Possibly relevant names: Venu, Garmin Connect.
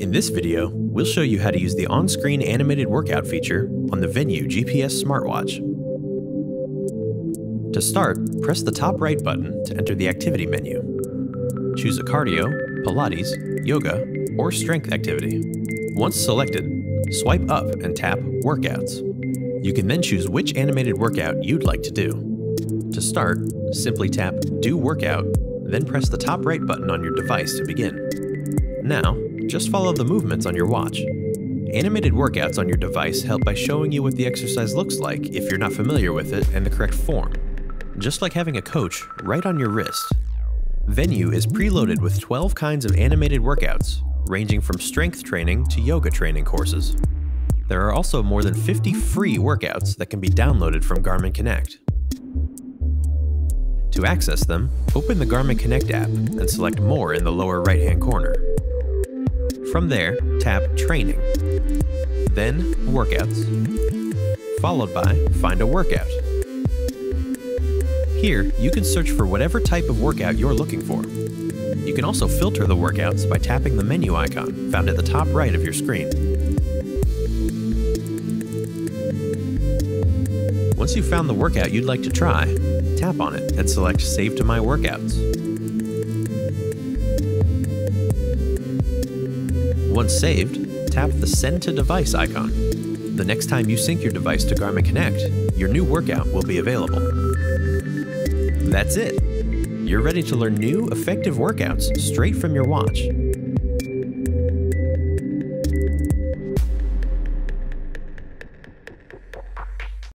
In this video, we'll show you how to use the on-screen animated workout feature on the Venu GPS smartwatch. To start, press the top right button to enter the activity menu. Choose a cardio, Pilates, yoga, or strength activity. Once selected, swipe up and tap Workouts. You can then choose which animated workout you'd like to do. To start, simply tap Do Workout, then press the top right button on your device to begin. Now, just follow the movements on your watch. Animated workouts on your device help by showing you what the exercise looks like if you're not familiar with it and the correct form, just like having a coach right on your wrist. Venu is preloaded with 12 kinds of animated workouts, ranging from strength training to yoga training courses. There are also more than 50 free workouts that can be downloaded from Garmin Connect. To access them, open the Garmin Connect app and select More in the lower right-hand corner. From there, tap Training, then Workouts, followed by Find a Workout. Here, you can search for whatever type of workout you're looking for. You can also filter the workouts by tapping the menu icon found at the top right of your screen. Once you've found the workout you'd like to try, tap on it and select Save to My Workouts. Once saved, tap the Send to Device icon. The next time you sync your device to Garmin Connect, your new workout will be available. That's it! You're ready to learn new, effective workouts straight from your watch.